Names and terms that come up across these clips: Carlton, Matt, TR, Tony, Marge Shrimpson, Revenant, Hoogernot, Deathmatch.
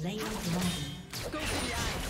slain the dragon. Go to the ice.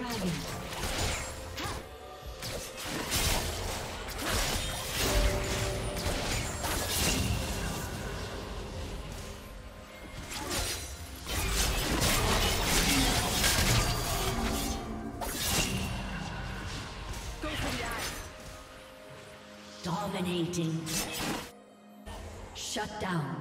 Dragons. Dominating. Shut down.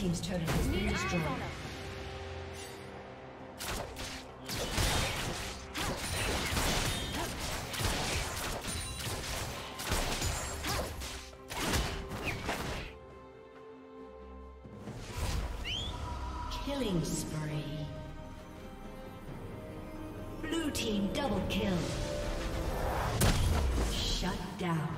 Team's turret has been destroyed. Killing spree. Blue team double kill. Shut down.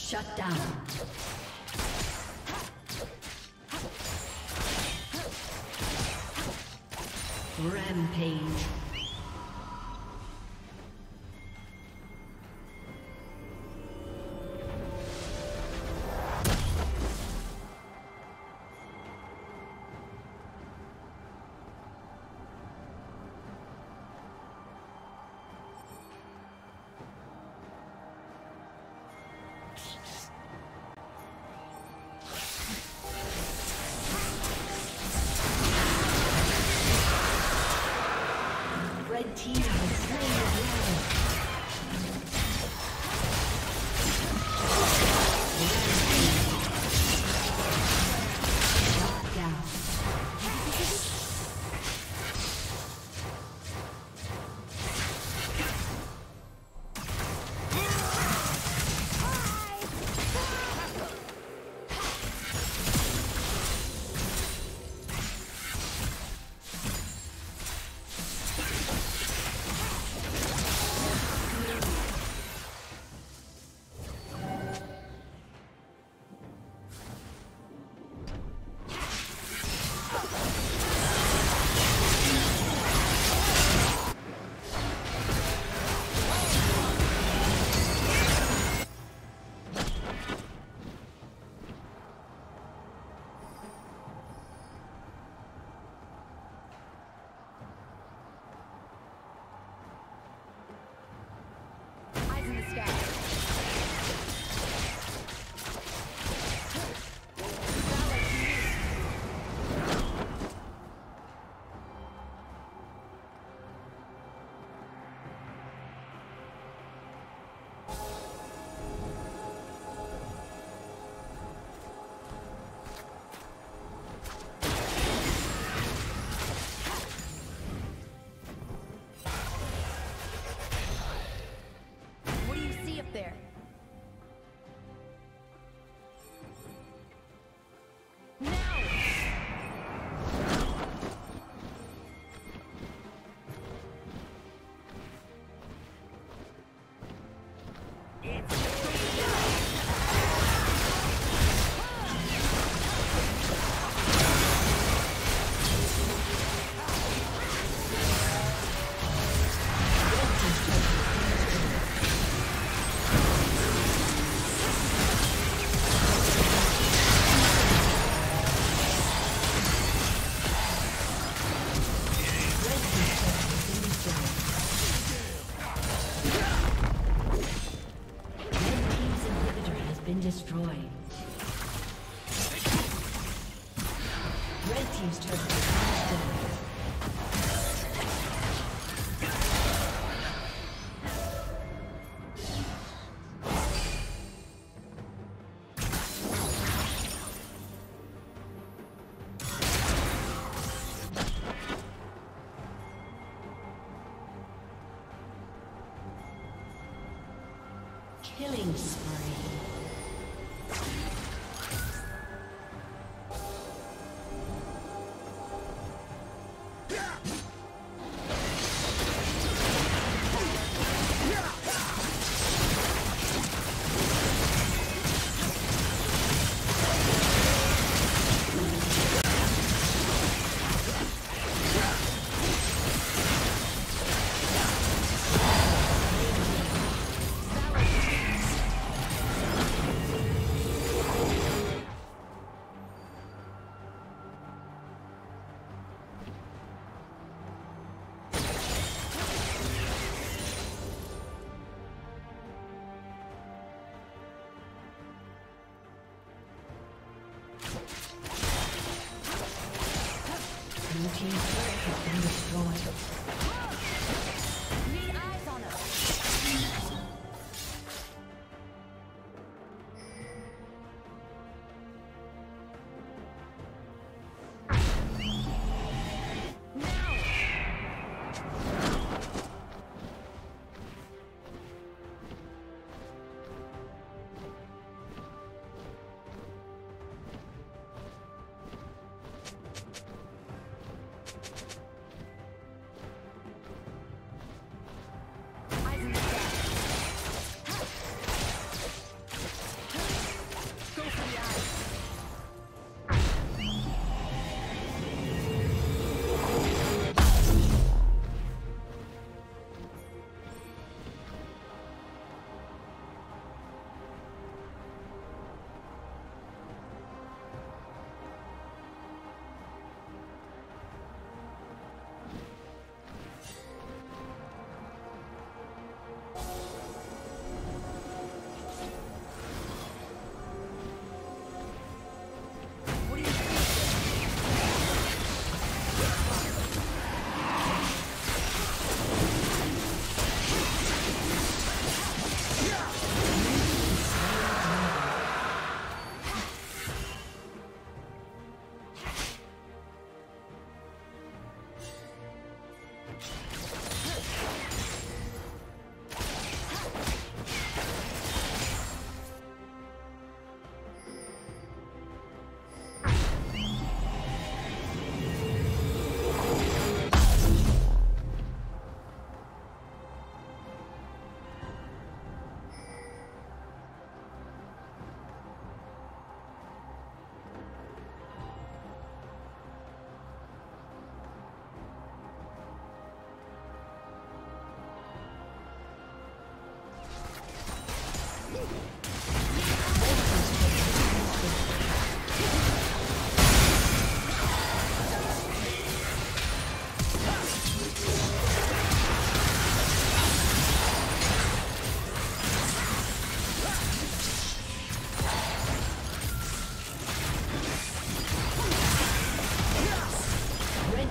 Shut down. Rampage. Destroyed. Red team's turret has been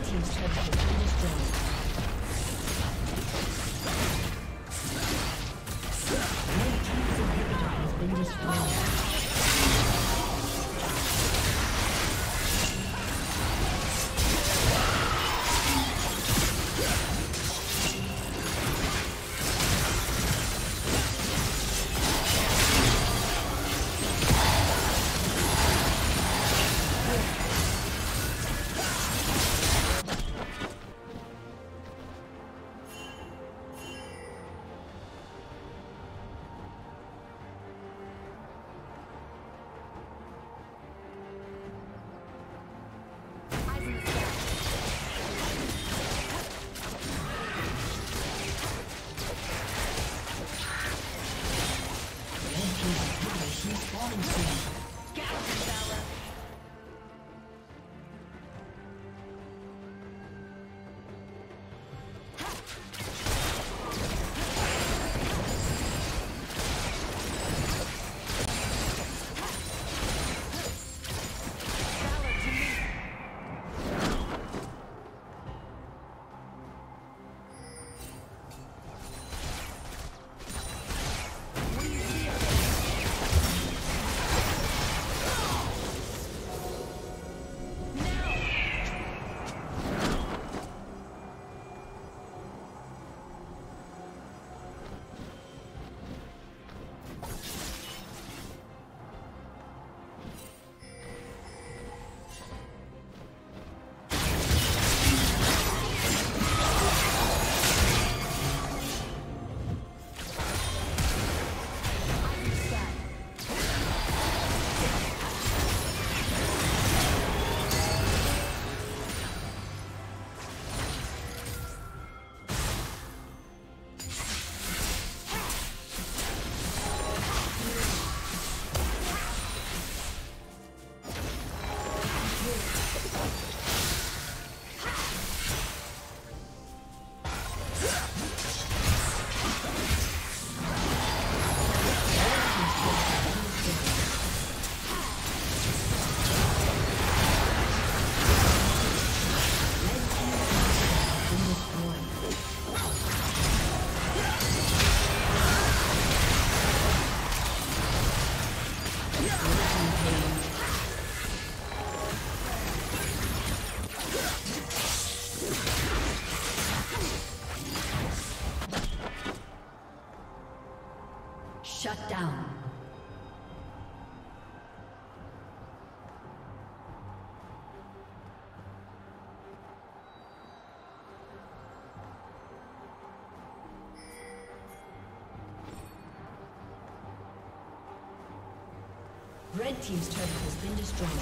team's turret has been destroyed. Your team's inhibitor has been destroyed. Shut down. Red team's turret has been destroyed.